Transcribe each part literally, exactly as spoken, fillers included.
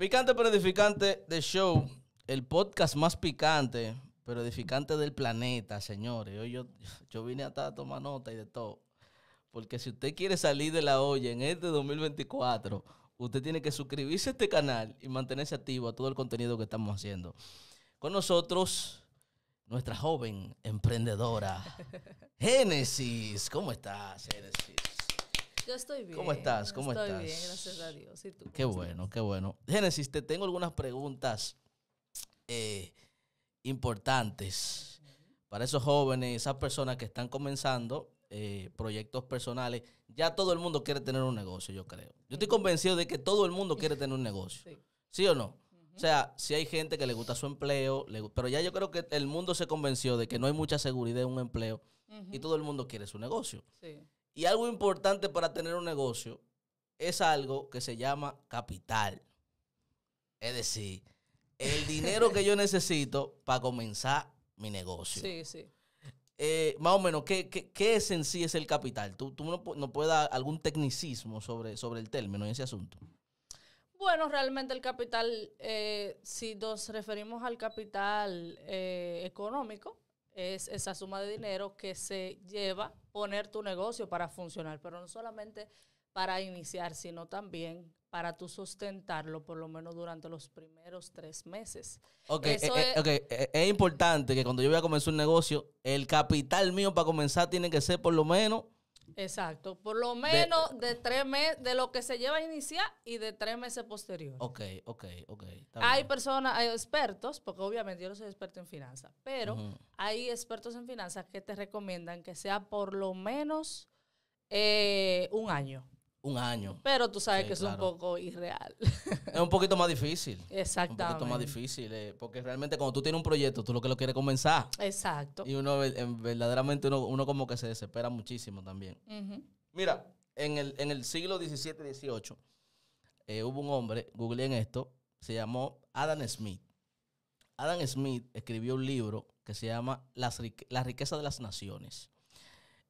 Picante pero edificante de show, el podcast más picante pero edificante del planeta, señores. Hoy yo, yo vine hasta a tomar nota y de todo, porque si usted quiere salir de la olla en este dos mil veinticuatro, usted tiene que suscribirse a este canal y mantenerse activo a todo el contenido que estamos haciendo. Con nosotros, nuestra joven emprendedora, Génesis. ¿Cómo estás, Génesis? Yo estoy bien. ¿Cómo estás? ¿Cómo estoy estás? Estoy bien, gracias a Dios. ¿Y tú? Qué bueno, estás? Qué bueno. Génesis, te tengo algunas preguntas eh, importantes uh-huh. para esos jóvenes, esas personas que están comenzando eh, proyectos personales. Ya todo el mundo quiere tener un negocio, yo creo. Yo estoy convencido de que todo el mundo quiere tener un negocio. ¿Sí, ¿Sí o no? Uh-huh. O sea, si sí hay gente que le gusta su empleo, le, pero ya yo creo que el mundo se convenció de que no hay mucha seguridad en un empleo uh-huh. y todo el mundo quiere su negocio. Sí. Y algo importante para tener un negocio es algo que se llama capital. Es decir, el dinero que yo necesito para comenzar mi negocio. Sí, sí. Eh, más o menos, ¿qué, qué, qué es en sí es el capital? ¿Tú, tú no, no puedes dar algún tecnicismo sobre, sobre el término en ese asunto? Bueno, realmente el capital, eh, si nos referimos al capital eh, económico, es esa suma de dinero que se lleva poner tu negocio para funcionar, pero no solamente para iniciar, sino también para tú sustentarlo por lo menos durante los primeros tres meses. Ok, Eso eh, es, okay. es importante que cuando yo voy a comenzar un negocio, el capital mío para comenzar tiene que ser por lo menos... Exacto, por lo menos de, de tres meses, de lo que se lleva a iniciar y de tres meses posteriores. Ok, ok, ok. Hay personas, hay expertos, porque obviamente yo no soy experto en finanzas, pero uh-huh. hay expertos en finanzas que te recomiendan que sea por lo menos eh, un año. Un año. Pero tú sabes sí, que es claro. un poco irreal. Es un poquito más difícil. Exactamente. Un poquito más difícil, eh, porque realmente cuando tú tienes un proyecto, tú lo que lo quieres comenzar. Exacto. Y uno, verdaderamente, uno, uno como que se desespera muchísimo también. Uh-huh. Mira, en el, en el siglo diecisiete dieciocho, eh, hubo un hombre, googleé en esto, se llamó Adam Smith. Adam Smith escribió un libro que se llama La riqueza de las naciones.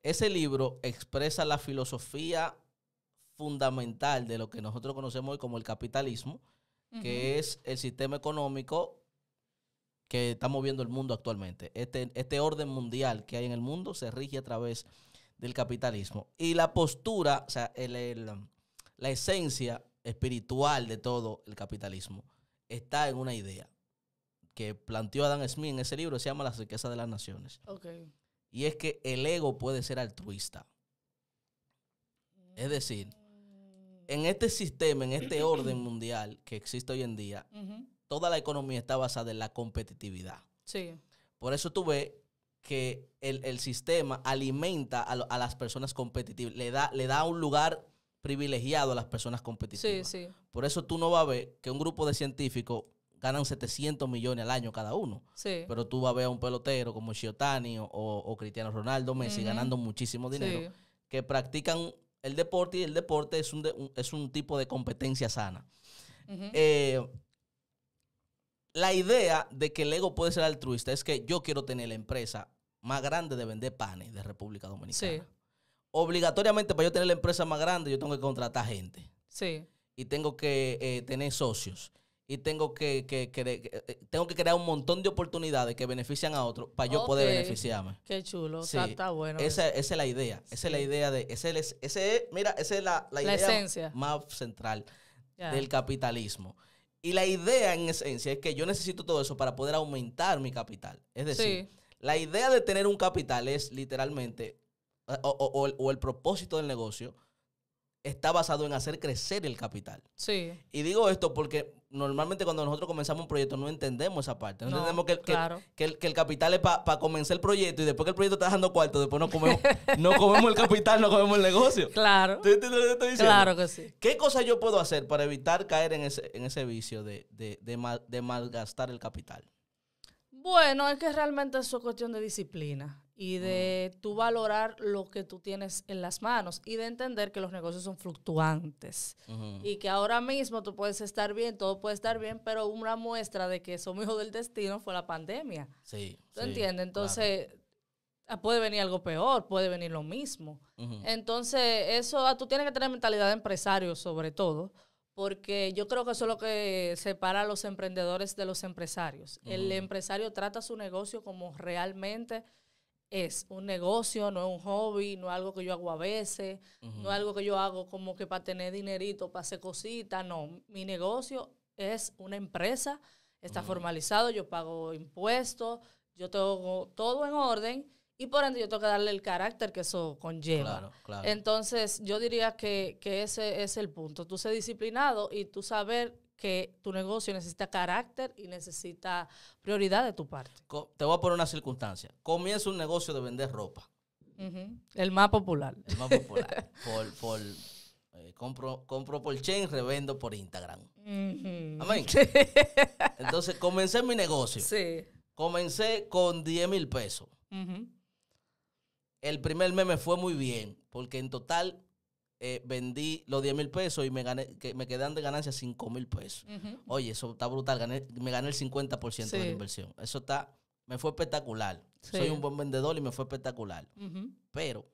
Ese libro expresa la filosofía fundamental de lo que nosotros conocemos hoy como el capitalismo, uh-huh. que es el sistema económico que está moviendo el mundo actualmente. Este, este orden mundial que hay en el mundo se rige a través del capitalismo. Y la postura, o sea, el, el, la esencia espiritual de todo el capitalismo está en una idea que planteó Adam Smith en ese libro que se llama La riqueza de las naciones. Okay. Y es que el ego puede ser altruista. Es decir, en este sistema, en este orden mundial que existe hoy en día, uh-huh. toda la economía está basada en la competitividad. Sí. Por eso tú ves que el, el sistema alimenta a, a las personas competitivas, le da, le da un lugar privilegiado a las personas competitivas. Sí, sí. Por eso tú no vas a ver que un grupo de científicos ganan setecientos millones al año cada uno. Sí. Pero tú vas a ver a un pelotero como Chiotani o, o Cristiano Ronaldo, Messi, uh-huh. ganando muchísimo dinero, sí. que practican... El deporte y el deporte es un, de, un, es un tipo de competencia sana. Uh-huh. Eh, la idea de que el ego puede ser altruista es que yo quiero tener la empresa más grande de vender panes de República Dominicana. Sí. Obligatoriamente, para yo tener la empresa más grande, yo tengo que contratar gente. Sí. Y tengo que eh, tener socios. Y tengo que, que, que, que tengo que crear un montón de oportunidades que benefician a otros para yo okay. poder beneficiarme. Qué chulo, sí. o sea, está bueno. Esa, esa es la idea, sí. esa es la idea de, ese es, ese es, mira, esa es la, la, la idea esencia. más central yeah. del capitalismo. Y la idea en esencia es que yo necesito todo eso para poder aumentar mi capital. Es decir, sí. la idea de tener un capital es literalmente, o, o, o, el, o el propósito del negocio, está basado en hacer crecer el capital. Sí. Y digo esto porque normalmente cuando nosotros comenzamos un proyecto no entendemos esa parte. No, no entendemos que, claro. que, que, que el capital es para pa comenzar el proyecto y después que el proyecto está dejando cuarto, después no comemos, no comemos el capital, no comemos el negocio. Claro. ¿Te, te, te, te estoy diciendo? Claro que sí. ¿Qué cosa yo puedo hacer para evitar caer en ese, en ese vicio de, de, de, mal, de malgastar el capital? Bueno, es que realmente eso es cuestión de disciplina. Y de tú valorar lo que tú tienes en las manos y de entender que los negocios son fluctuantes uh-huh. y que ahora mismo tú puedes estar bien, todo puede estar bien, pero una muestra de que somos hijos del destino fue la pandemia. Sí. ¿Tú sí, entiendes? Entonces, claro. puede venir algo peor, puede venir lo mismo. Uh-huh. Entonces, eso tú tienes que tener mentalidad de empresario sobre todo. porque yo creo que eso es lo que separa a los emprendedores de los empresarios. Uh-huh. El empresario trata su negocio como realmente es un negocio, no es un hobby, no es algo que yo hago a veces, uh-huh. no es algo que yo hago como que para tener dinerito, para hacer cositas, no. Mi negocio es una empresa, está uh-huh. formalizado, yo pago impuestos, yo tengo todo en orden y por ende yo tengo que darle el carácter que eso conlleva. Claro, claro. Entonces yo diría que, que ese es el punto. Tú ser disciplinado y tú saber que tu negocio necesita carácter y necesita prioridad de tu parte. Te voy a poner una circunstancia. Comienza un negocio de vender ropa. Uh-huh. El más popular. El más popular. por, por, eh, compro, compro por chain, revendo por Instagram. Uh-huh. Amén. Entonces, comencé mi negocio. Sí. Comencé con diez mil pesos. Uh-huh. El primer mes me fue muy bien, porque en total... Eh, vendí los diez mil pesos y me gané, que me quedan de ganancia cinco mil pesos. Uh-huh. Oye, eso está brutal. Gané, me gané el cincuenta por ciento sí. de la inversión. Eso está, me fue espectacular. Sí. Soy un buen vendedor y me fue espectacular. Uh-huh. Pero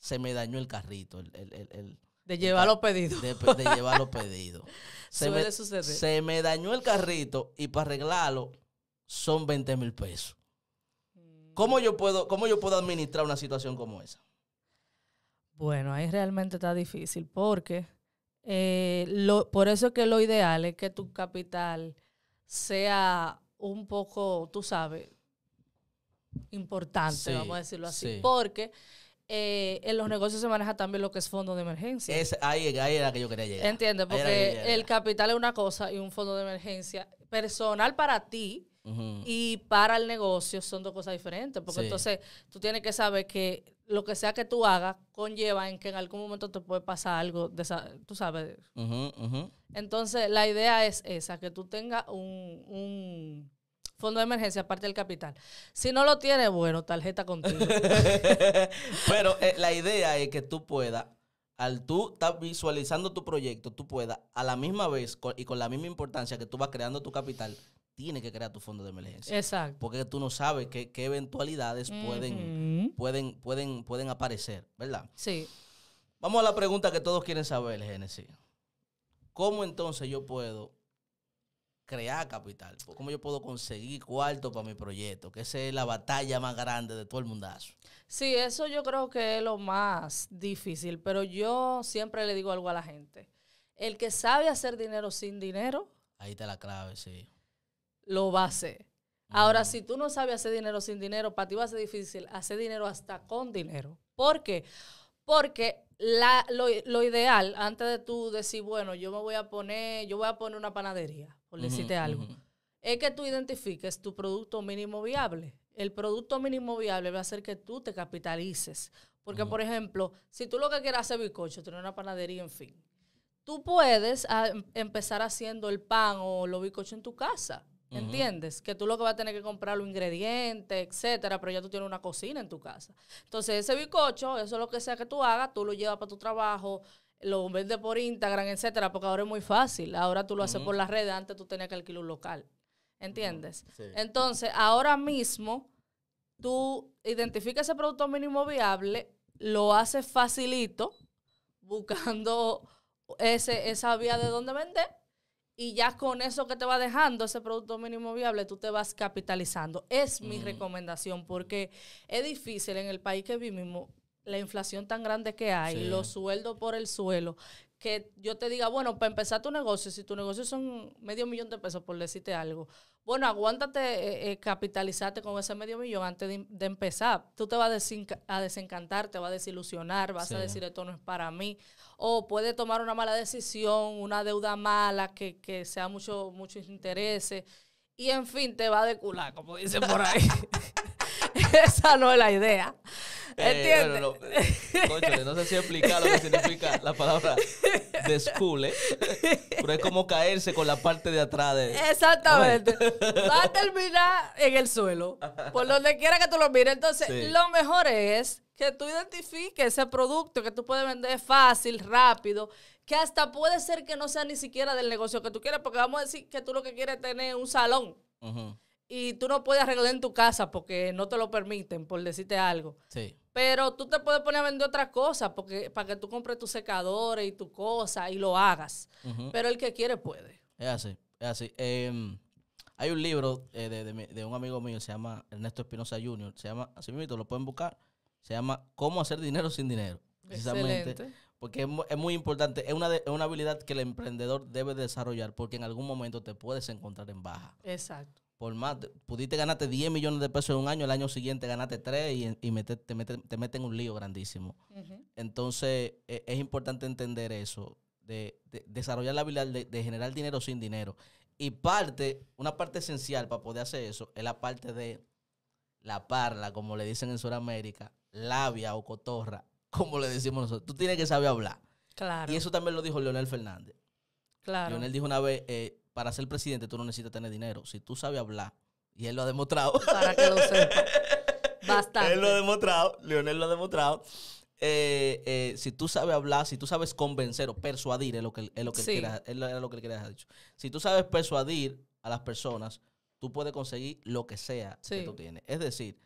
se me dañó el carrito. El, el, el, el, de llevar el, los pedidos. De, de llevar los pedidos. Se me, se me dañó el carrito y para arreglarlo son veinte mil pesos. Mm. ¿Cómo yo puedo, cómo yo puedo administrar una situación como esa? Bueno, ahí realmente está difícil porque eh, lo, por eso es que lo ideal es que tu capital sea un poco, tú sabes, importante, sí, vamos a decirlo así, sí. porque eh, en los negocios se maneja también lo que es fondo de emergencia. Es, ahí, ahí era que yo quería llegar. ¿Entiendes? Porque ahí era, ahí era. el capital es una cosa y un fondo de emergencia personal para ti uh-huh. y para el negocio son dos cosas diferentes, porque sí. entonces tú tienes que saber que lo que sea que tú hagas conlleva en que en algún momento te puede pasar algo, de esa, tú sabes. Uh-huh, uh-huh. Entonces, la idea es esa, que tú tengas un, un fondo de emergencia aparte del capital. Si no lo tienes, bueno, tarjeta contigo. Pero eh, la idea es que tú puedas, al tú estar visualizando tu proyecto, tú puedas, a la misma vez con, y con la misma importancia que tú vas creando tu capital, tienes que crear tu fondo de emergencia. Exacto. Porque tú no sabes qué, qué eventualidades uh-huh. pueden, pueden, pueden, pueden aparecer, ¿verdad? Sí. Vamos a la pregunta que todos quieren saber, Génesis. ¿Cómo entonces yo puedo crear capital? ¿Cómo yo puedo conseguir cuarto para mi proyecto? Que esa es la batalla más grande de todo el mundazo. Sí, eso yo creo que es lo más difícil. Pero yo siempre le digo algo a la gente. El que sabe hacer dinero sin dinero... Ahí está la clave, sí. Lo va a hacer. Ahora, uh-huh. si tú no sabes hacer dinero sin dinero, para ti va a ser difícil hacer dinero hasta con dinero. ¿Por qué? Porque la, lo, lo ideal, antes de tú decir, bueno, yo me voy a poner, yo voy a poner una panadería, por decirte uh-huh, algo, uh-huh. es que tú identifiques tu producto mínimo viable. El producto mínimo viable va a hacer que tú te capitalices. Porque, uh-huh. por ejemplo, si tú lo que quieres hacer bizcocho, tener una panadería, en fin, tú puedes a, empezar haciendo el pan o los bizcochos en tu casa. ¿Entiendes? Uh-huh. Que tú lo que vas a tener que comprar los ingredientes, etcétera, pero ya tú tienes una cocina en tu casa. Entonces, ese bizcocho, eso es lo que sea que tú hagas, tú lo llevas para tu trabajo, lo vendes por Instagram, etcétera, porque ahora es muy fácil. Ahora tú lo uh-huh. haces por las redes, antes tú tenías que alquilar un local. ¿Entiendes? Uh-huh. Sí. Entonces, ahora mismo, tú identificas ese producto mínimo viable, lo haces facilito, buscando ese, esa vía de dónde vender. Y ya con eso que te va dejando, ese producto mínimo viable, tú te vas capitalizando. Es mi mm. recomendación, porque es difícil en el país que vivimos, la inflación tan grande que hay, sí. los sueldos por el suelo, que yo te diga, bueno, para empezar tu negocio, si tu negocio son medio millón de pesos, por decirte algo, bueno, aguántate, eh, eh, capitalizarte con ese medio millón antes de, de empezar. Tú te vas a, desenca a desencantar, te vas a desilusionar, vas sí. a decir, esto no es para mí. O puede tomar una mala decisión, una deuda mala, que, que sea mucho, muchos intereses. Y en fin, te va a decular, como dicen por ahí. Esa no es la idea. ¿Entiendes? Eh, bueno, no, cónchale, no sé si explicar lo que significa la palabra descule, pero es como caerse con la parte de atrás de... Exactamente. Va a terminar en el suelo, por donde quiera que tú lo mires. Entonces, sí. lo mejor es que tú identifiques ese producto que tú puedes vender fácil, rápido, que hasta puede ser que no sea ni siquiera del negocio que tú quieras, porque vamos a decir que tú lo que quieres es tener un salón. Ajá. Uh-huh. Y tú no puedes arreglar en tu casa porque no te lo permiten, por decirte algo. Sí. Pero tú te puedes poner a vender otras cosas porque, para que tú compres tus secadores y tus cosas y lo hagas. Uh-huh. Pero el que quiere puede. Es así, es así. Eh, hay un libro eh, de, de, de un amigo mío, se llama Ernesto Espinosa junior Se llama, así mismo, lo pueden buscar. Se llama ¿Cómo hacer dinero sin dinero? Precisamente. Excelente. Porque es, es muy importante. Es una, de, es una habilidad que el emprendedor debe desarrollar porque en algún momento te puedes encontrar en baja. Exacto. Por más, pudiste ganarte diez millones de pesos en un año, el año siguiente ganaste tres y, y mete, te, mete, te meten un lío grandísimo. Uh-huh. Entonces, eh, es importante entender eso, de, de desarrollar la habilidad de, de generar dinero sin dinero. Y parte, una parte esencial para poder hacer eso es la parte de la parla, como le dicen en Sudamérica, labia o cotorra, como le decimos nosotros. Tú tienes que saber hablar. Claro. Y eso también lo dijo Leonel Fernández. Claro. Leonel dijo una vez... Eh, para ser presidente tú no necesitas tener dinero. Si tú sabes hablar, y él lo ha demostrado. Para que lo sepa. Bastante. Él lo ha demostrado, Leonel lo ha demostrado. Eh, eh, si tú sabes hablar, si tú sabes convencer o persuadir, es lo que, es lo que sí. él, quiere, él, es lo que él quiere ha dicho. Si tú sabes persuadir a las personas, tú puedes conseguir lo que sea sí. que tú tienes. Es decir,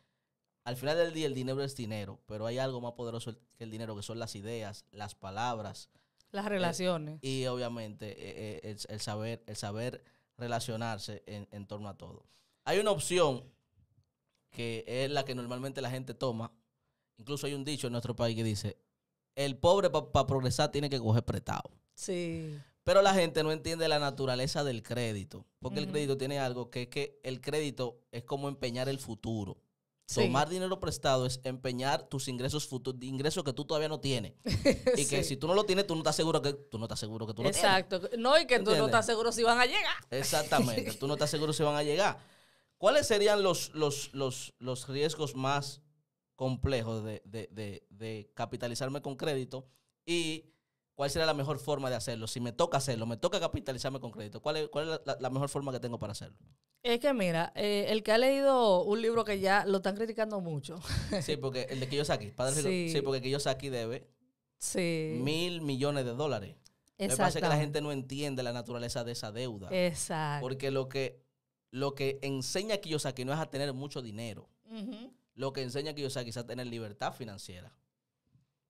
al final del día el dinero es dinero, pero hay algo más poderoso que el dinero, que son las ideas, las palabras, las relaciones. Eh, y obviamente eh, eh, el, el, saber, el saber relacionarse en, en torno a todo. Hay una opción que es la que normalmente la gente toma. Incluso hay un dicho en nuestro país que dice, el pobre para pa progresar tiene que coger prestado. Sí. Pero la gente no entiende la naturaleza del crédito. Porque uh-huh. el crédito tiene algo que es que el crédito es como empeñar el futuro. Sí. Tomar dinero prestado es empeñar tus ingresos futuros, ingresos que tú todavía no tienes. Y que sí. si tú no lo tienes, tú no estás seguro que tú no estás seguro que tú lo Exacto. tienes. Exacto. No, y que ¿Entiendes? Tú no estás seguro si van a llegar. Exactamente. Tú no estás seguro si van a llegar. ¿Cuáles serían los, los, los, los riesgos más complejos de, de, de, de capitalizarme con crédito? ¿Y cuál sería la mejor forma de hacerlo? Si me toca hacerlo, me toca capitalizarme con crédito, ¿cuál es, cuál es la, la mejor forma que tengo para hacerlo? Es que mira, eh, el que ha leído un libro que ya lo están criticando mucho. Sí, porque el de Kiyosaki. Padre sí. sí, porque Kiyosaki debe sí. mil millones de dólares. Lo que pasa es que la gente no entiende la naturaleza de esa deuda. Exacto. Porque lo que, lo que enseña Kiyosaki no es a tener mucho dinero. Uh-huh. Lo que enseña Kiyosaki es a tener libertad financiera.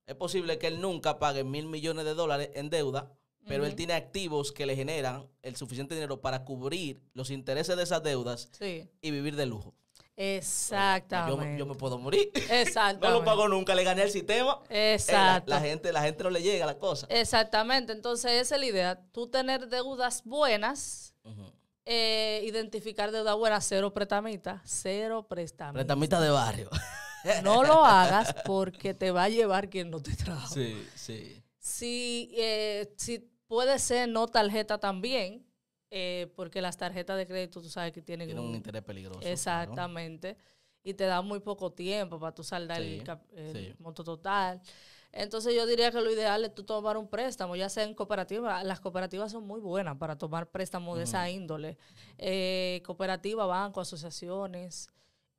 Es posible que él nunca pague mil millones de dólares en deuda, pero uh-huh. él tiene activos que le generan el suficiente dinero para cubrir los intereses de esas deudas sí. y vivir de lujo. Exactamente. Yo, yo me puedo morir. Exactamente. No lo pago nunca, le gané el sistema. Exacto. Eh, la, la, gente, la gente no le llega a la cosa. Exactamente. Entonces, esa es la idea. Tú tener deudas buenas, uh-huh. eh, identificar deudas buenas, cero prestamita, cero prestamita. Prestamita de barrio. No lo hagas porque te va a llevar quien no te trajo. Sí, sí. Si, eh, si puede ser no tarjeta también, eh, porque las tarjetas de crédito tú sabes que tienen, tienen un, un interés peligroso. Exactamente. ¿No? Y te dan muy poco tiempo para tú saldar sí, el, el sí. monto total. Entonces yo diría que lo ideal es tú tomar un préstamo, ya sea en cooperativa. Las cooperativas son muy buenas para tomar préstamos uh-huh. de esa índole. Eh, cooperativa, banco, asociaciones.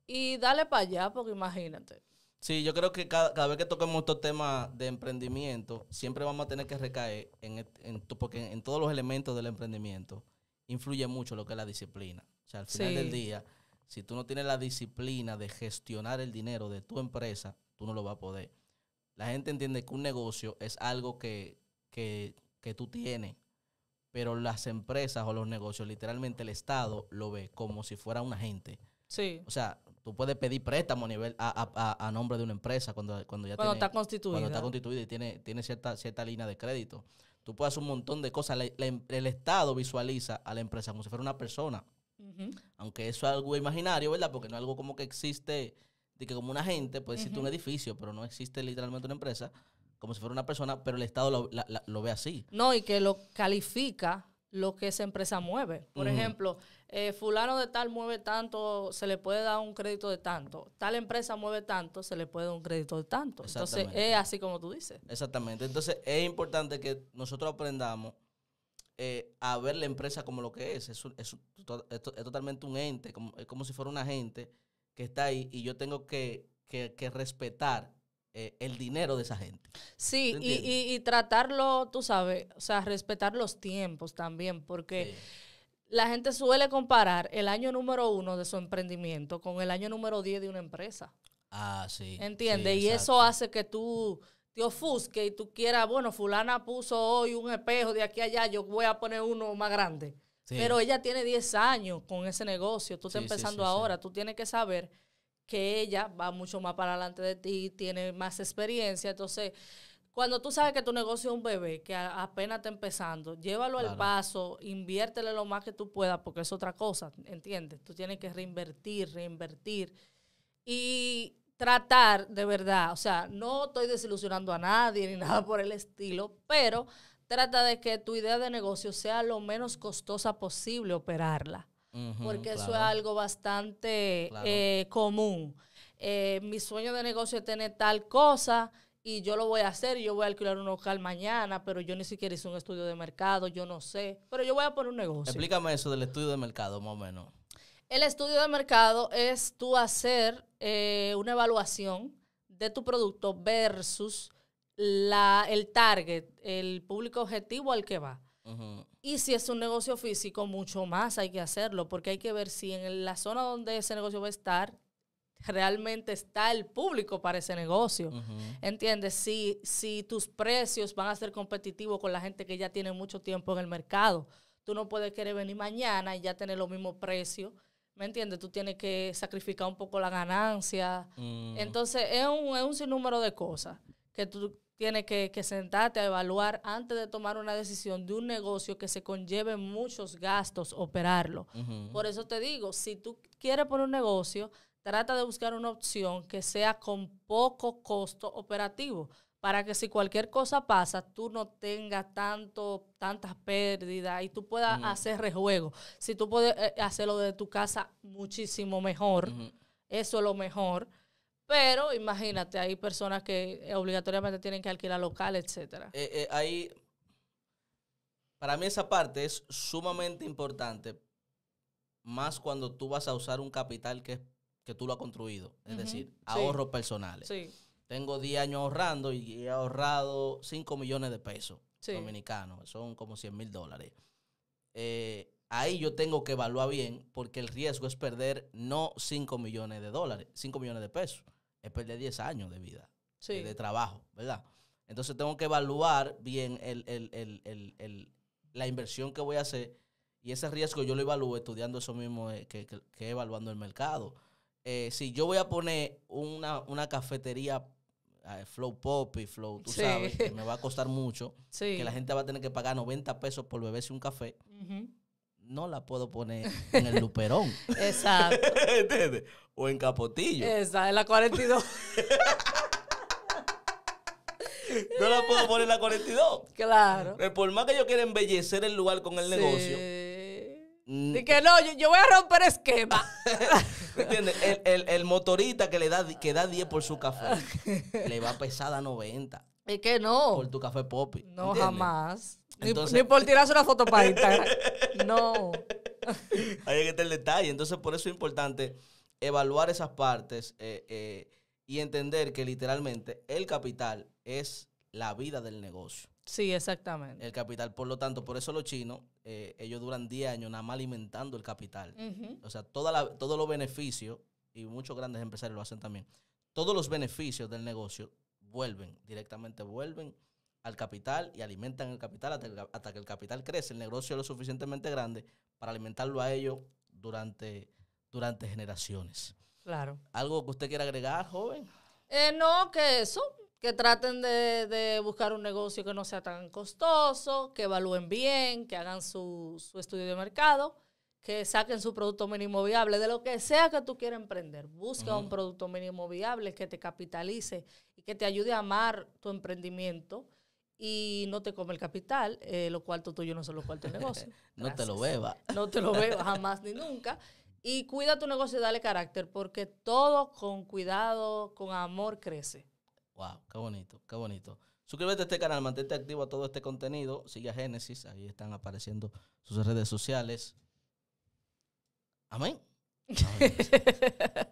Y dale para allá, porque imagínate. Sí, yo creo que cada, cada vez que toquemos estos temas de emprendimiento, siempre vamos a tener que recaer, en, en porque en, en todos los elementos del emprendimiento influye mucho lo que es la disciplina. O sea, al final sí. del día, si tú no tienes la disciplina de gestionar el dinero de tu empresa, tú no lo vas a poder. La gente entiende que un negocio es algo que, que, que tú tienes, pero las empresas o los negocios, literalmente el Estado lo ve como si fuera un agente. Sí. O sea, tú puedes pedir préstamo a nivel a, a, a nombre de una empresa cuando, cuando ya cuando tiene, está constituida. Cuando está constituida y tiene, tiene cierta, cierta línea de crédito. Tú puedes hacer un montón de cosas. La, la, el Estado visualiza a la empresa como si fuera una persona. Uh-huh. Aunque eso es algo imaginario, ¿verdad? Porque no es algo como que existe, de que como un agente puede existir uh-huh. un edificio, pero no existe literalmente una empresa como si fuera una persona, pero el Estado lo, la, la, lo ve así. No, y que lo califica lo que esa empresa mueve. Por uh-huh. ejemplo, eh, fulano de tal mueve tanto, se le puede dar un crédito de tanto. Tal empresa mueve tanto, se le puede dar un crédito de tanto. Entonces, es así como tú dices. Exactamente. Entonces, es importante que nosotros aprendamos eh, a ver la empresa como lo que es. Es, es, es, es totalmente un ente, como, es como si fuera un agente que está ahí y yo tengo que, que, que respetar Eh, el dinero de esa gente. Sí, y, y, y tratarlo, tú sabes, o sea, respetar los tiempos también, porque sí. la gente suele comparar el año número uno de su emprendimiento con el año número diez de una empresa. Ah, sí. ¿Entiendes? Sí, y eso hace que tú te ofusques y tú quieras, bueno, fulana puso hoy un espejo de aquí a allá, yo voy a poner uno más grande. Sí. Pero ella tiene diez años con ese negocio, tú estás sí, empezando sí, sí, ahora, sí. Tú tienes que saber que ella va mucho más para adelante de ti, tiene más experiencia, entonces... Cuando tú sabes que tu negocio es un bebé, que apenas está empezando, llévalo claro. al paso, inviértele lo más que tú puedas, porque es otra cosa, ¿entiendes? Tú tienes que reinvertir, reinvertir y tratar de verdad. O sea, no estoy desilusionando a nadie ni nada por el estilo, pero trata de que tu idea de negocio sea lo menos costosa posible operarla, uh-huh, porque claro. eso es algo bastante claro. eh, común. Eh, mi sueño de negocio es tener tal cosa... Y yo lo voy a hacer, yo voy a alquilar un local mañana, pero yo ni siquiera hice un estudio de mercado, yo no sé. Pero yo voy a poner un negocio. Explícame eso del estudio de mercado, más o menos. El estudio de mercado es tú hacer eh, una evaluación de tu producto versus la, el target, el público objetivo al que va. Uh-huh. Y si es un negocio físico, mucho más hay que hacerlo, porque hay que ver si en la zona donde ese negocio va a estar, realmente está el público para ese negocio. Uh-huh. ¿Entiendes? Si, si tus precios van a ser competitivos con la gente que ya tiene mucho tiempo en el mercado, tú no puedes querer venir mañana y ya tener los mismos precios. ¿Me entiendes? Tú tienes que sacrificar un poco la ganancia. Uh-huh. Entonces, es un, es un sinnúmero de cosas que tú tienes que, que sentarte a evaluar antes de tomar una decisión de un negocio que se conlleve muchos gastos operarlo. Uh-huh. Por eso te digo, si tú quieres poner un negocio... Trata de buscar una opción que sea con poco costo operativo para que si cualquier cosa pasa, tú no tengas tanto, tantas pérdidas y tú puedas uh-huh. hacer rejuego. Si tú puedes hacerlo de tu casa muchísimo mejor, uh-huh. eso es lo mejor. Pero imagínate, hay personas que obligatoriamente tienen que alquilar local, etcétera. Eh, eh, ahí, para mí esa parte es sumamente importante, más cuando tú vas a usar un capital que es que tú lo has construido, es uh-huh. decir, sí. ahorros personales. Sí. Tengo diez años ahorrando y he ahorrado cinco millones de pesos sí. dominicanos, son como cien mil dólares. Eh, ahí yo tengo que evaluar bien porque el riesgo es perder no cinco millones de dólares, cinco millones de pesos, es perder diez años de vida, sí. de trabajo, ¿verdad? Entonces tengo que evaluar bien el, el, el, el, el, la inversión que voy a hacer y ese riesgo yo lo evalúo estudiando eso mismo que, que, que evaluando el mercado. Eh, si yo voy a poner una, una cafetería eh, Flow Pop y Flow, tú sí. sabes, que me va a costar mucho, sí. que la gente va a tener que pagar noventa pesos por beberse un café, uh-huh. no la puedo poner en el Luperón. Exacto. ¿Entiendes? O en Capotillo. Esa, en la cuarenta y dos. No la puedo poner en la cuarenta y dos. Claro. Pero por más que yo quiera embellecer el lugar con el sí. negocio. Mm. Y que no, yo, yo voy a romper esquema. ¿Entiendes? El, el, el motorista que le da, que da diez por su café le va a pesar a noventa. ¿Y que no? Por tu café Poppy. No, ¿entiendes? Jamás. Entonces... Ni, ni por tirarse una foto para Instagram. No. Ahí es que está el detalle. Entonces, por eso es importante evaluar esas partes eh, eh, y entender que literalmente el capital es la vida del negocio. Sí, exactamente. El capital, por lo tanto, por eso los chinos, eh, ellos duran diez años nada más alimentando el capital. Uh-huh. O sea, toda la, todos los beneficios, y muchos grandes empresarios lo hacen también, todos los beneficios del negocio vuelven, directamente vuelven al capital y alimentan el capital hasta, el, hasta que el capital crece. El negocio es lo suficientemente grande para alimentarlo a ellos durante, durante generaciones. Claro. ¿Algo que usted quiera agregar, joven? Eh, no, que eso... Que traten de, de buscar un negocio que no sea tan costoso, que evalúen bien, que hagan su, su estudio de mercado, que saquen su producto mínimo viable. De lo que sea que tú quieras emprender, busca uh-huh. un producto mínimo viable que te capitalice y que te ayude a amar tu emprendimiento y no te come el capital, eh, lo cuarto tuyo no son los cuartos del negocio. No te lo beba. No te lo beba jamás ni nunca. Y cuida tu negocio y dale carácter, porque todo con cuidado, con amor crece. Wow, qué bonito, qué bonito. Suscríbete a este canal, mantente activo a todo este contenido. Sigue a Génesis, ahí están apareciendo sus redes sociales. Amén. No,